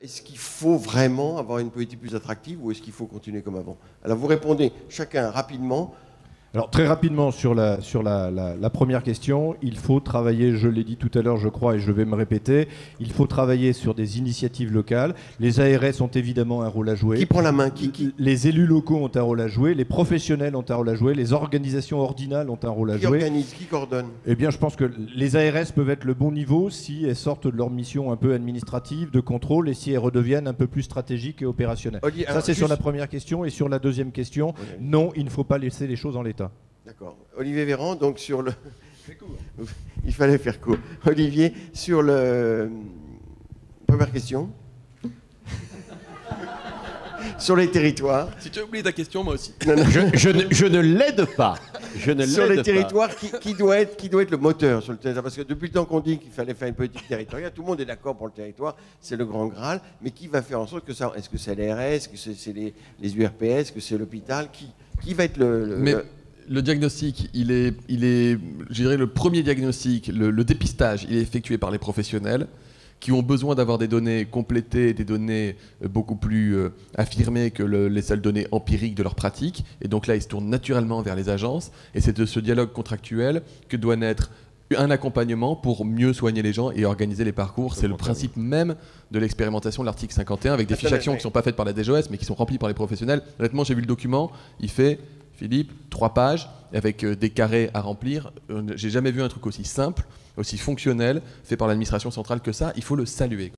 Est-ce qu'il faut vraiment avoir une politique plus attractive ou est-ce qu'il faut continuer comme avant? Alors vous répondez chacun rapidement. Alors très rapidement sur la première question, il faut travailler, je l'ai dit tout à l'heure je crois et je vais me répéter, il faut travailler sur des initiatives locales. Les ARS ont évidemment un rôle à jouer. Qui prend la main? Les élus locaux ont un rôle à jouer, les professionnels ont un rôle à jouer, les organisations ordinales ont un rôle à jouer. Qui organise? Qui coordonne? Eh bien je pense que les ARS peuvent être le bon niveau si elles sortent de leur mission un peu administrative, de contrôle, et si elles redeviennent un peu plus stratégiques et opérationnelles. Olivier, ça c'est juste... sur la première question. Et sur la deuxième question, oui. Non, il ne faut pas laisser les choses en l'état. D'accord. Olivier Véran, donc sur le... Il fallait faire court. Olivier, sur le... Première question. Sur les territoires... Si tu as oublié ta question, moi aussi. Non, non. Je ne l'aide pas. Sur les territoires, qui doit être le moteur sur le territoire? Parce que depuis le temps qu'on dit qu'il fallait faire une politique territoriale, tout le monde est d'accord pour le territoire, c'est le grand Graal, mais qui va faire en sorte que ça... Est-ce que c'est l'ARS? Est-ce que c'est les URPS? Est-ce que c'est l'hôpital? Qui va être le diagnostic, il est, je dirais, le premier diagnostic, le dépistage, il est effectué par les professionnels qui ont besoin d'avoir des données complétées, des données beaucoup plus affirmées que les seules données empiriques de leur pratique. Et donc là, ils se tournent naturellement vers les agences. Et c'est de ce dialogue contractuel que doit naître un accompagnement pour mieux soigner les gens et organiser les parcours. C'est le principe même de l'expérimentation de l'article 51 avec des fiches actions qui ne sont pas faites par la DGOS mais qui sont remplies par les professionnels. Honnêtement, j'ai vu le document, il fait, Philippe, 3 pages avec des carrés à remplir. J'ai jamais vu un truc aussi simple, aussi fonctionnel, fait par l'administration centrale que ça. Il faut le saluer.